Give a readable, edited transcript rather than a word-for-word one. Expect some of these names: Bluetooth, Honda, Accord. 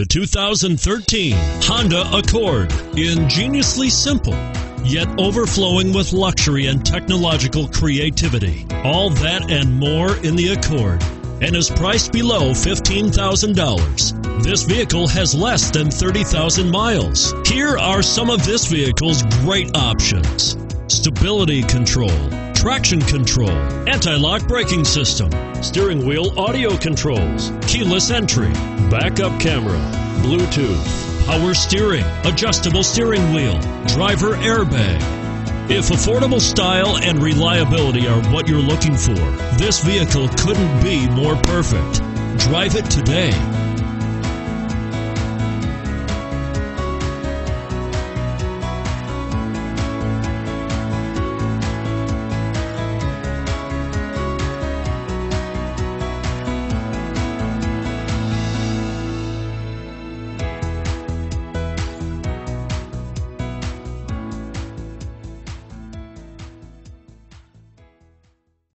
The 2013 Honda Accord. Ingeniously simple, yet overflowing with luxury and technological creativity. All that and more in the Accord, and is priced below $15,000. This vehicle has less than 30,000 miles. Here are some of this vehicle's great options: stability control, traction control, anti-lock braking system, steering wheel audio controls, keyless entry, backup camera, Bluetooth, power steering, adjustable steering wheel, driver airbag. If affordable style and reliability are what you're looking for, this vehicle couldn't be more perfect. Drive it today.